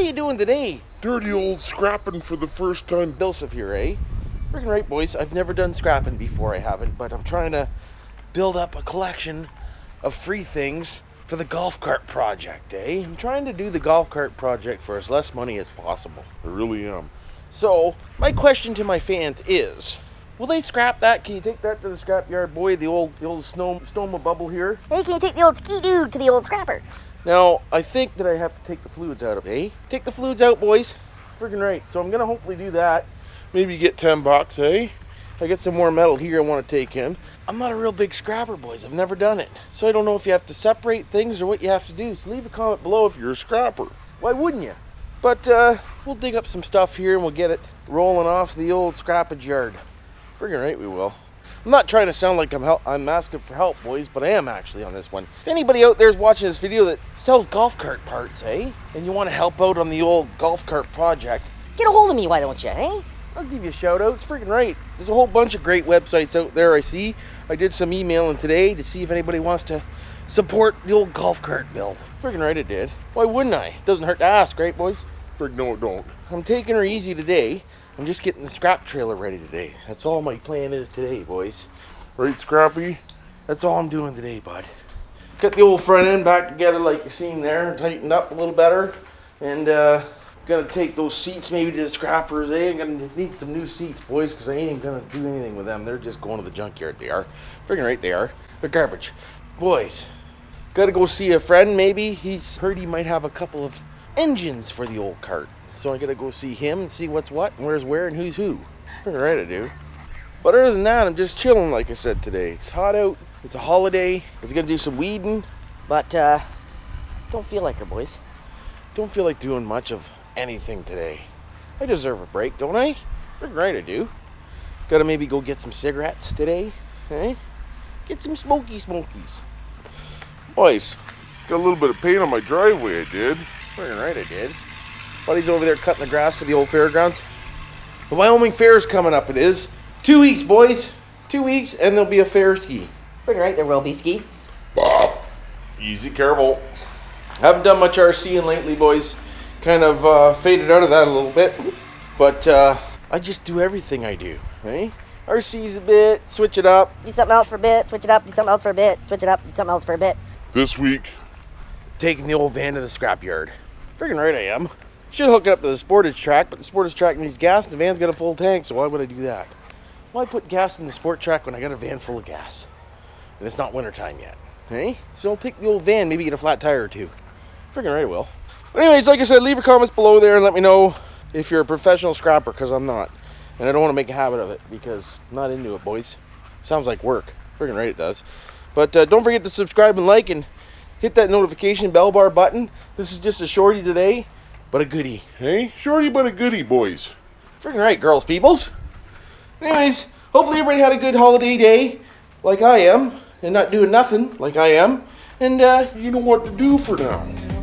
are you doing today? Dirty old scrapping for the first time. BillSiff here, eh? Freaking right, boys. I've never done scrapping before, I haven't, but I'm trying to build up a collection of free things for the golf cart project, eh? I'm trying to do the golf cart project for as less money as possible. I really am. So, my question to my fans is, will they scrap that? Can you take that to the scrap yard, boy? The old snowmobubble here? Hey, can you take the old ski-doo to the old scrapper? Now, I think that I have to take the fluids out of it, eh? Take the fluids out, boys. Freaking right. So I'm gonna hopefully do that. Maybe get $10, eh? I get some more metal here I want to take in. I'm not a real big scrapper, boys. I've never done it. So I don't know if you have to separate things or what you have to do. So leave a comment below if you're a scrapper. Why wouldn't you? But we'll dig up some stuff here and we'll get it rolling off the old scrappage yard. Friggin' right we will. I'm not trying to sound like I'm asking for help, boys, but I am actually on this one. If anybody out there is watching this video that sells golf cart parts, eh? And you want to help out on the old golf cart project, get a hold of me, why don't you, eh? I'll give you a shout out. It's friggin' right. There's a whole bunch of great websites out there, I see. I did some emailing today to see if anybody wants to support the old golf cart build. Friggin' right it did. Why wouldn't I? Doesn't hurt to ask, right, boys? Friggin' no, it don't. I'm taking her easy today. I'm just getting the scrap trailer ready today. That's all my plan is today, boys. Right, Scrappy? That's all I'm doing today, bud. Got the old front end back together like you seen there, tightened up a little better, and gonna take those seats maybe to the scrappers, eh? I'm gonna need some new seats, boys, because I ain't gonna do anything with them. They're just going to the junkyard, they are. Friggin' right they are. They're garbage. Boys, gotta go see a friend maybe. He's heard he might have a couple of engines for the old cart. So I gotta go see him and see what's what, and where's where, and who's who. All right, I do. But other than that, I'm just chilling, like I said today. It's hot out. It's a holiday. We're gonna do some weeding. But don't feel like it, boys. Don't feel like doing much of anything today. I deserve a break, don't I? All right, I do. Gotta maybe go get some cigarettes today, eh? Get some smokies. Boys, got a little bit of paint on my driveway. I did. All right, I did. Buddy's over there cutting the grass for the old fairgrounds. The Wyoming Fair is coming up, it is. 2 weeks, boys. 2 weeks, and there'll be a fair ski. Pretty right, there will be ski. Bob, easy, careful. Haven't done much RCing lately, boys. Kind of faded out of that a little bit. But I just do everything I do, right? RC's a bit, switch it up. Do something else for a bit, switch it up, do something else for a bit, switch it up, do something else for a bit. This week, taking the old van to the scrapyard. Friggin' right I am. Should hook it up to the sportage track, but the sportage track needs gas and the van's got a full tank, so why would I do that? Why put gas in the sport track when I got a van full of gas? And it's not winter time yet, eh? So I'll take the old van, maybe get a flat tire or two. Friggin' right I will. But anyways, like I said, leave your comments below there and let me know if you're a professional scrapper, because I'm not. And I don't want to make a habit of it, because I'm not into it, boys. Sounds like work. Friggin' right it does. But don't forget to subscribe and like and hit that notification bell bar button. This is just a shorty today. But a goodie. Hey, shorty but a goodie, boys. Friggin' right, girls, peoples. Anyways, hopefully everybody had a good holiday day, like I am, and not doing nothing, like I am. And you know what to do for now.